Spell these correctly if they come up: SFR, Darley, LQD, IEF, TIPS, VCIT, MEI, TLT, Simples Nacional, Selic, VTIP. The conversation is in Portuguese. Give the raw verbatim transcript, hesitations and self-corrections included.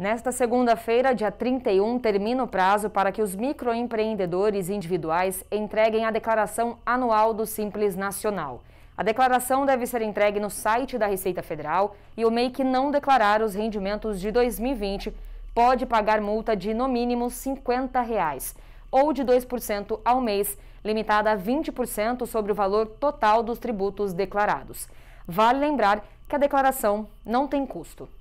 Nesta segunda-feira, dia trinta e um, termina o prazo para que os microempreendedores individuais entreguem a declaração anual do Simples Nacional. A declaração deve ser entregue no site da Receita Federal e o M E I que não declarar os rendimentos de dois mil e vinte pode pagar multa de, no mínimo, cinquenta reais, ou de dois por cento ao mês, limitada a vinte por cento sobre o valor total dos tributos declarados. Vale lembrar que a declaração não tem custo.